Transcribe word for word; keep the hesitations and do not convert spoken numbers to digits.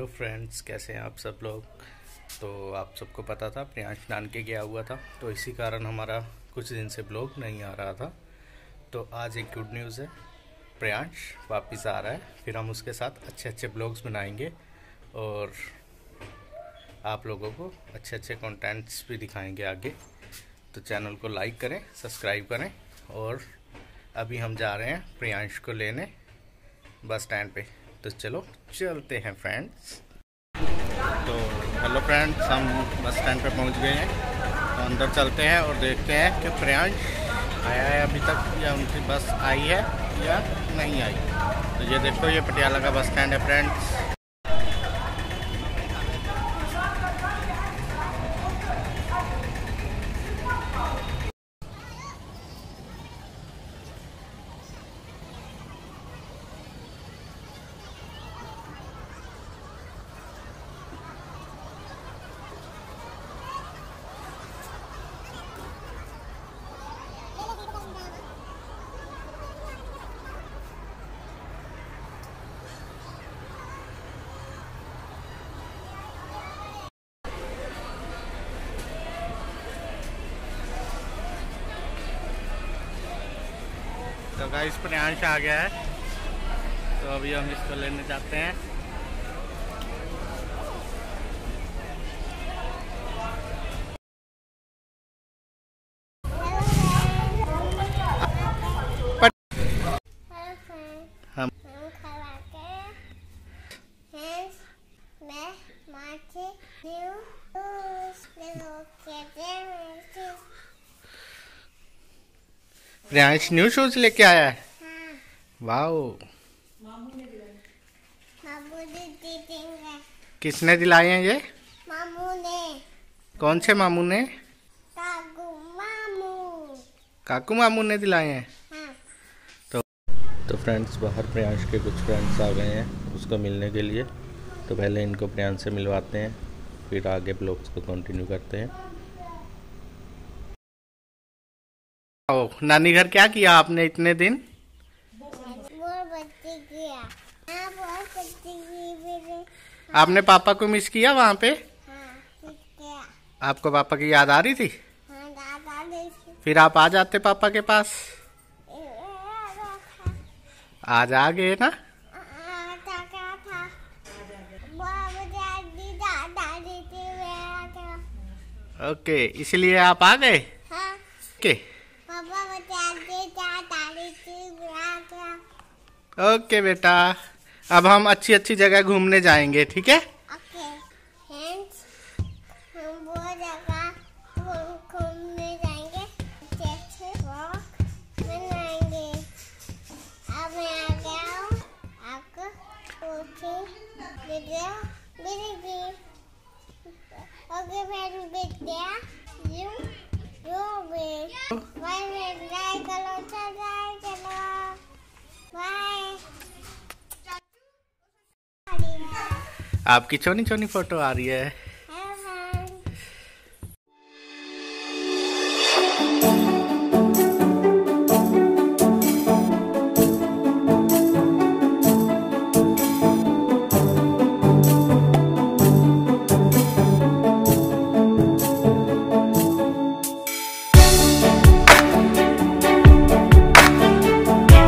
Hello friends, कैसे हैं आप सब लोग। तो आप सबको पता था प्रियांश नानके गया हुआ था, तो इसी कारण हमारा कुछ दिन से ब्लॉग नहीं आ रहा था। तो आज एक गुड न्यूज़ है, प्रियांश वापस आ रहा है, फिर हम उसके साथ अच्छे अच्छे ब्लॉग्स बनाएंगे और आप लोगों को अच्छे अच्छे कंटेंट्स भी दिखाएंगे आगे। तो चैनल को लाइक करें, सब्सक्राइब करें। और अभी हम जा रहे हैं प्रियांश को लेने बस स्टैंड पे, तो चलो चलते हैं फ्रेंड्स। तो हेलो फ्रेंड्स, हम बस स्टैंड पे पहुंच गए हैं, तो अंदर चलते हैं और देखते हैं कि प्रियांश आया है अभी तक या उनकी बस आई है या नहीं आई। तो ये देखो, ये पटियाला का बस स्टैंड है फ्रेंड्स। तो गाइस, प्रियांश आ गया है, तो अभी हम इसको लेने जाते हैं। हम प्रियांश न्यू शूज लेके आया है। वाओ, किसने दिलाए हैं ये? मामू ने। कौन से मामू ने? काकू मामू। काकू मामू ने दिलाए हैं। हाँ। तो तो फ्रेंड्स, बाहर प्रियांश के कुछ फ्रेंड्स आ गए हैं उसको मिलने के लिए। तो पहले इनको प्रियांश से मिलवाते हैं, फिर आगे ब्लॉग्स को कंटिन्यू करते हैं। नानी घर क्या किया आपने इतने दिन? बच्चे किया। बच्चे आपने पापा को मिस किया वहाँ पे? हाँ, किया। आपको पापा की याद आ रही थी? हाँ, याद आ रही थी। फिर आप आ जाते पापा के पास? आज आ गए ना? ओके, इसलिए आप आ गए। हाँ। ओके ओके बेटा, अब हम अच्छी अच्छी जगह घूमने जाएंगे, ठीक है? ओके फ्रेंड्स, हम वो जगह घूमने जाएंगे, अच्छे अच्छे ब्लॉग बनाएंगे। अब मैं आ गया हूँ, आपको वीडियो मिलेगी। ओके फ्रेंड्स, बेटा यू यू वे आपकी छोटी छोटी फोटो आ रही है।